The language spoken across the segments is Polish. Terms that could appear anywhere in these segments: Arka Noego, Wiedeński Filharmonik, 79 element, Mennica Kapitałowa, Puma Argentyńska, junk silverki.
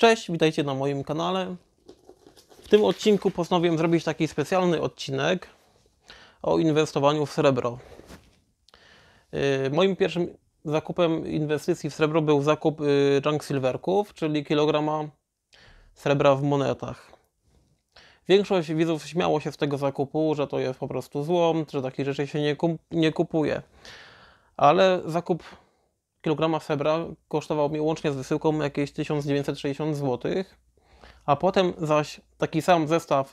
Cześć, witajcie na moim kanale. W tym odcinku postanowiłem zrobić taki specjalny odcinek o inwestowaniu w srebro. Moim pierwszym zakupem inwestycji w srebro był zakup junk silverków, czyli kilograma srebra w monetach. Większość widzów śmiało się z tego zakupu, że to jest po prostu złom, że takich rzeczy się nie kupuje. Ale zakup kilograma srebra kosztował mnie łącznie z wysyłką jakieś 1960 zł, a potem zaś taki sam zestaw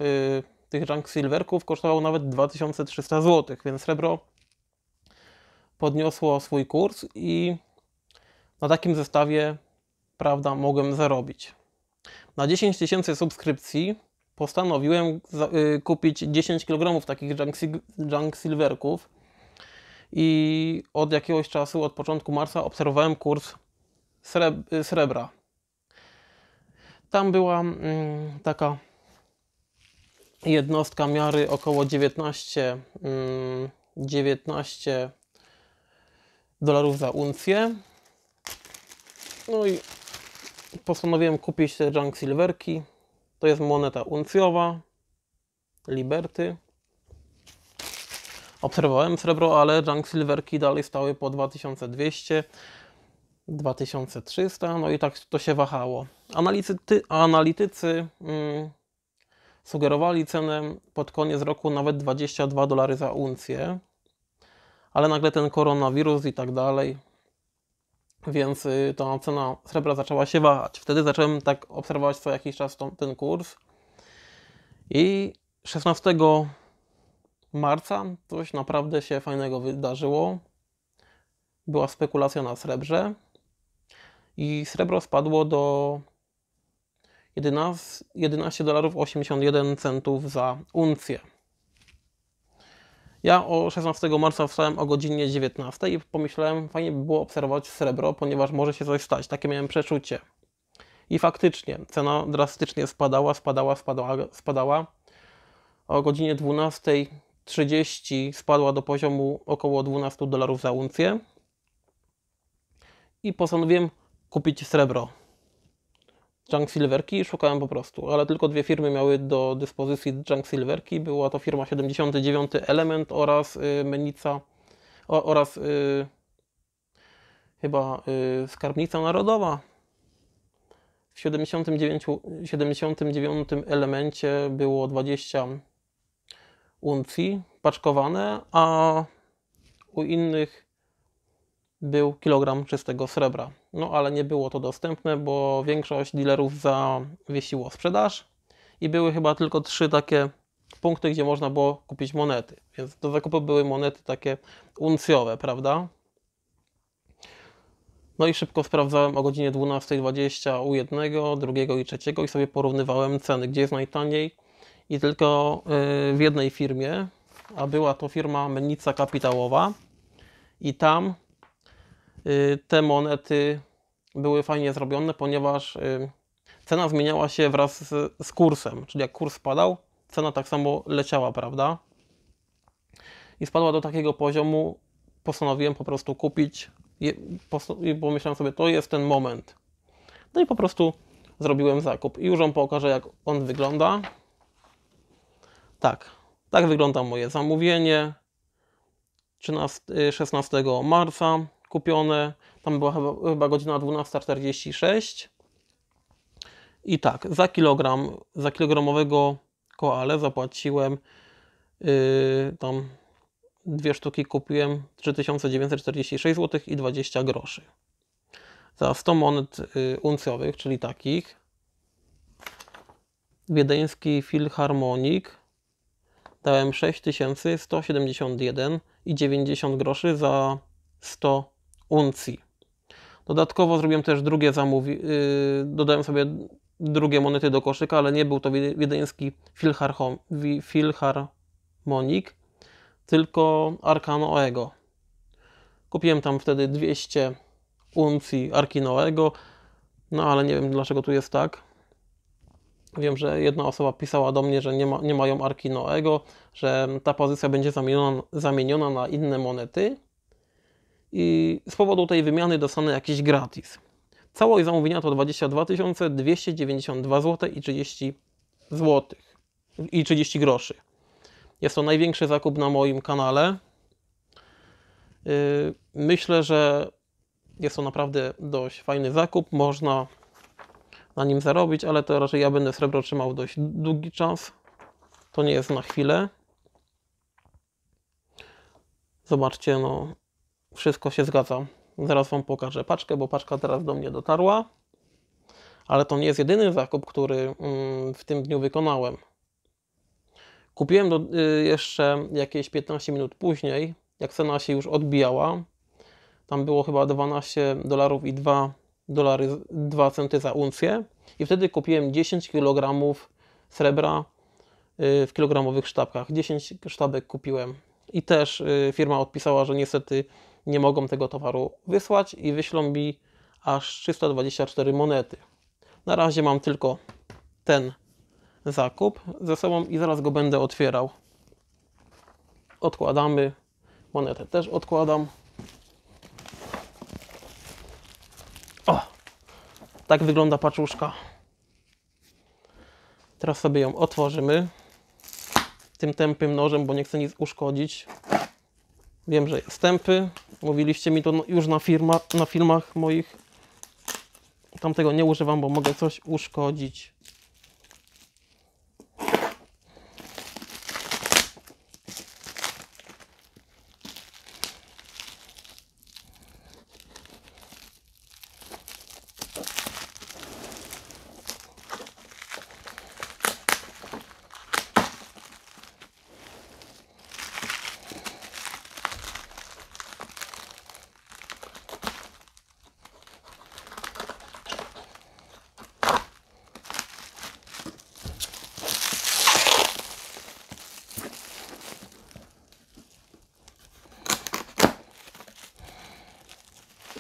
tych junk silverków kosztował nawet 2300 zł, więc srebro podniosło swój kurs i na takim zestawie, prawda, mogłem zarobić. Na 10 tysięcy subskrypcji postanowiłem kupić 10 kg takich junk silverków i od jakiegoś czasu, od początku marca, obserwowałem kurs srebra. Tam była taka jednostka miary około 19 dolarów za uncję. No i postanowiłem kupić te junk silverki. To jest moneta uncjowa, Liberty. Obserwowałem srebro, ale junk silverki dalej stały po 2200, 2300, no i tak to się wahało. Analitycy sugerowali cenę pod koniec roku nawet 22 dolary za uncję, ale nagle ten koronawirus i tak dalej, więc ta cena srebra zaczęła się wahać. Wtedy zacząłem tak obserwować co jakiś czas ten kurs i 16 marca coś naprawdę się fajnego wydarzyło. Była spekulacja na srebrze i srebro spadło do 11 dolarów 81 centów za uncję. Ja o 16 marca wstałem o godzinie 19 i pomyślałem, fajnie by było obserwować srebro, ponieważ może się coś stać. Takie miałem przeczucie. I faktycznie cena drastycznie spadała. O godzinie 12:30 spadła do poziomu około 12 dolarów za uncję. I postanowiłem kupić srebro. Junk silverki szukałem po prostu, ale tylko dwie firmy miały do dyspozycji junk silverki. Była to firma 79 element oraz Mennica oraz chyba Skarbnica Narodowa. W 79 elemencie było 20 uncji paczkowane, a u innych był kilogram czystego srebra. No ale nie było to dostępne, bo większość dealerów zawiesiło sprzedaż i były chyba tylko trzy takie punkty, gdzie można było kupić monety. Więc do zakupu były monety takie uncjowe, prawda? No i szybko sprawdzałem o godzinie 12:20 u jednego, drugiego i trzeciego i sobie porównywałem ceny, gdzie jest najtaniej i tylko w jednej firmie, a była to firma Mennica Kapitałowa i tam te monety były fajnie zrobione, ponieważ cena zmieniała się wraz z kursem, czyli jak kurs spadał, cena tak samo leciała, prawda? I spadła do takiego poziomu, postanowiłem po prostu kupić, bo myślałem sobie, to jest ten moment. No i po prostu zrobiłem zakup i już Wam pokażę, jak on wygląda. Tak wygląda moje zamówienie 16 marca. Kupione, tam była chyba godzina 12:46 i tak, za kilogramowego koale zapłaciłem tam dwie sztuki kupiłem 3946 zł i 20 groszy. Za 100 monet uncjowych, czyli takich Wiedeński Filharmonik dałem 6171,90 groszy za 100 uncji. Dodatkowo zrobiłem też drugie zamówienie, dodałem sobie drugie monety do koszyka, ale nie był to Wiedeński Filharmonik, tylko Arka Noego. Kupiłem tam wtedy 200 uncji Arki Noego, no ale nie wiem dlaczego tu jest tak. Wiem, że jedna osoba pisała do mnie, że nie mają Arki Noego, że ta pozycja będzie zamieniona na inne monety. I z powodu tej wymiany dostanę jakiś gratis. Całość zamówienia to 22 292 zł i 30 groszy. Jest to największy zakup na moim kanale. Myślę, że jest to naprawdę dość fajny zakup. Można na nim zarobić, ale to raczej ja będę srebro trzymał dość długi czas. To nie jest na chwilę. Zobaczcie, no wszystko się zgadza. Zaraz Wam pokażę paczkę, bo paczka teraz do mnie dotarła. Ale to nie jest jedyny zakup, który w tym dniu wykonałem. Kupiłem jeszcze jakieś 15 minut później, jak cena się już odbijała. Tam było chyba $12 i $2,02 za uncję. I wtedy kupiłem 10 kg srebra w kilogramowych sztabkach. 10 sztabek kupiłem. I też firma odpisała, że niestety nie mogą tego towaru wysłać i wyślą mi aż 324 monety. Na razie mam tylko ten zakup ze sobą i zaraz go będę otwierał. Odkładamy. Monetę też odkładam. O! Tak wygląda paczuszka. Teraz sobie ją otworzymy. Tym tępym nożem, bo nie chcę nic uszkodzić. Wiem, że jest tępy. Mówiliście mi to już na filmach moich. Tamtego nie używam, bo mogę coś uszkodzić.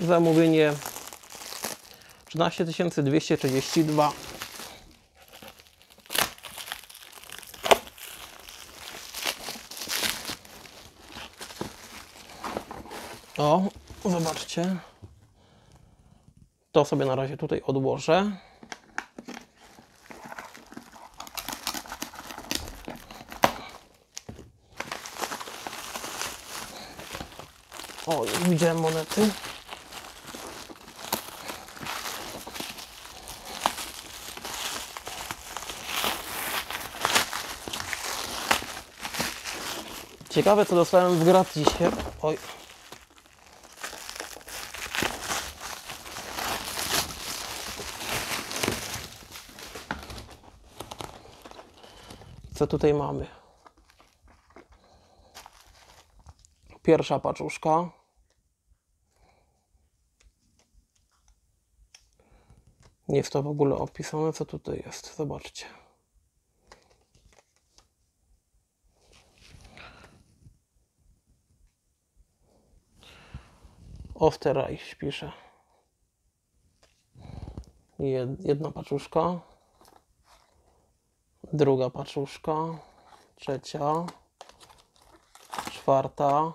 Zamówienie 13232. O, zobaczcie. To sobie na razie tutaj odłożę. O, już widziałem monety. Ciekawe, co dostałem w gratisie. Oj. Co tutaj mamy? Pierwsza paczuszka. Nie jest to w ogóle opisane, co tutaj jest. Zobaczcie. Osterreich pisze. Jedna paczuszka. Druga paczuszka. Trzecia. Czwarta.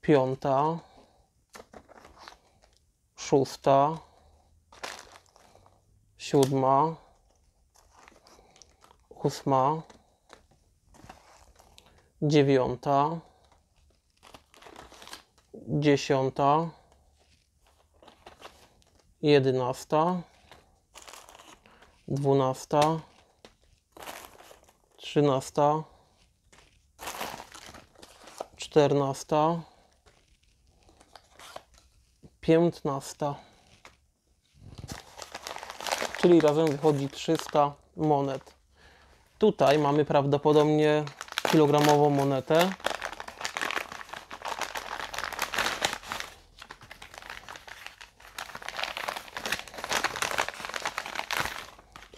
Piąta. Szósta. Siódma. Ósma. Dziewiąta. Dziesiąta, 11, 12, 13, 14, 15. Czyli razem wychodzi 300 monet. Tutaj mamy prawdopodobnie kilogramową monetę.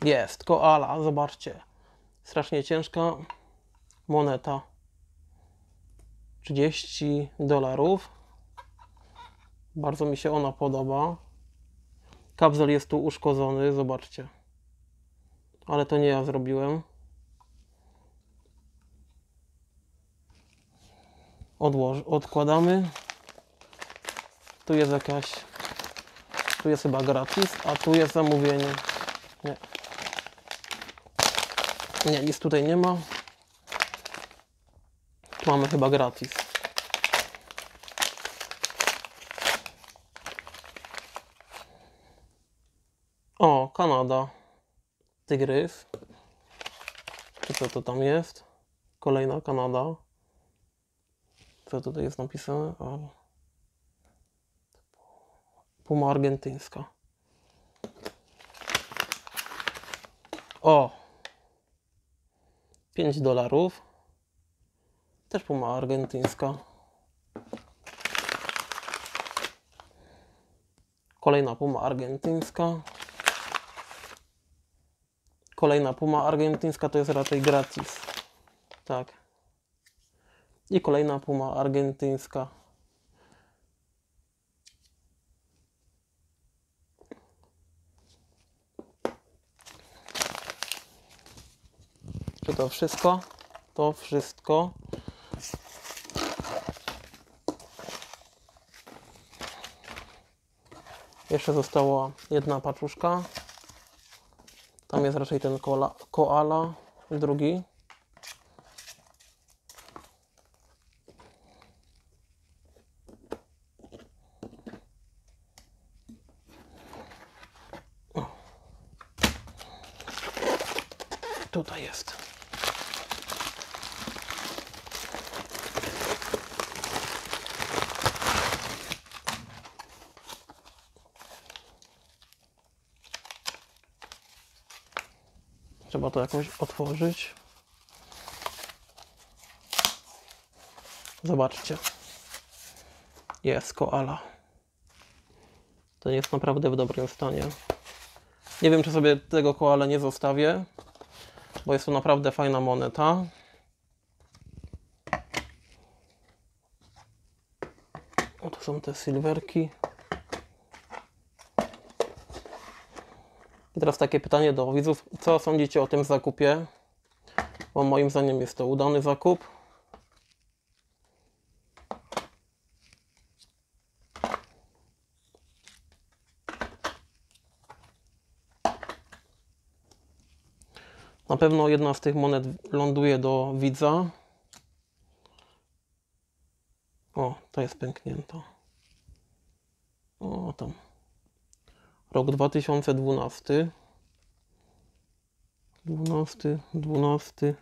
Jest, koala, zobaczcie. Strasznie ciężka moneta. $30. Bardzo mi się ona podoba. Kapsel jest tu uszkodzony, zobaczcie. Ale to nie ja zrobiłem. Odkładamy. tu jest jakaś, tu jest chyba gratis, a tu jest zamówienie. Nie. Nie, nic tutaj nie ma. Tu mamy chyba gratis. O, Kanada. Tygryf. Czy co to tam jest? Kolejna Kanada. Co tutaj jest napisane? Puma argentyńska. O! $5. Też Puma argentyńska. Kolejna Puma argentyńska. Kolejna Puma argentyńska, to jest raczej gratis. Tak. I kolejna Puma argentyńska. Czy to wszystko? To wszystko. Jeszcze została jedna paczuszka. Tam jest raczej ten koala, drugi. Tutaj jest. Trzeba to jakoś otworzyć. Zobaczcie. Jest koala. To jest naprawdę w dobrym stanie. Nie wiem, czy sobie tego koala nie zostawię, bo jest to naprawdę fajna moneta. O, tu są te silwerki. I teraz takie pytanie do widzów. Co sądzicie o tym zakupie? Bo moim zdaniem jest to udany zakup. Na pewno jedna z tych monet ląduje do widza. O, to jest pęknięta. O, tam. Rok 2012. 12.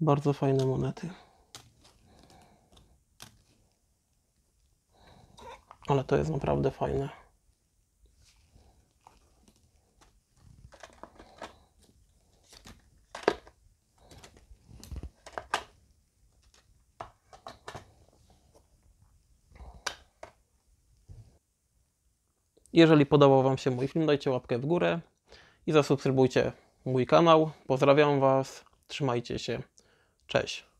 Bardzo fajne monety. Ale to jest naprawdę fajne. Jeżeli podobał Wam się mój film, dajcie łapkę w górę i zasubskrybujcie mój kanał. Pozdrawiam Was, trzymajcie się, cześć.